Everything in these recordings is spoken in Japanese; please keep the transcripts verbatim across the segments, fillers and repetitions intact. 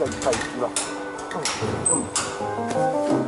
じゃあ一回いきます。うんうん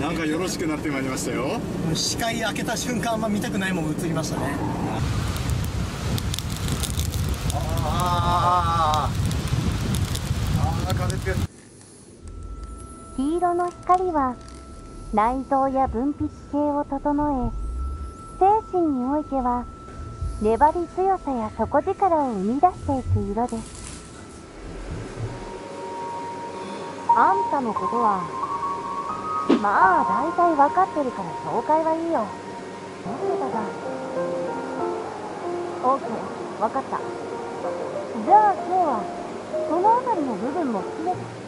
なんかよろしくなってまいりましたよ。視界開けた瞬間あんま見たくないもん映りましたね。あーあーあー風強い。黄色の光は内臓や分泌系を整え、精神においては粘り強さや底力を生み出していく色です。あんたのことはまあ大体分かってるから紹介はいいよ。なんでだが オーケー 分かった。じゃあ今日はこの辺りの部分も含めて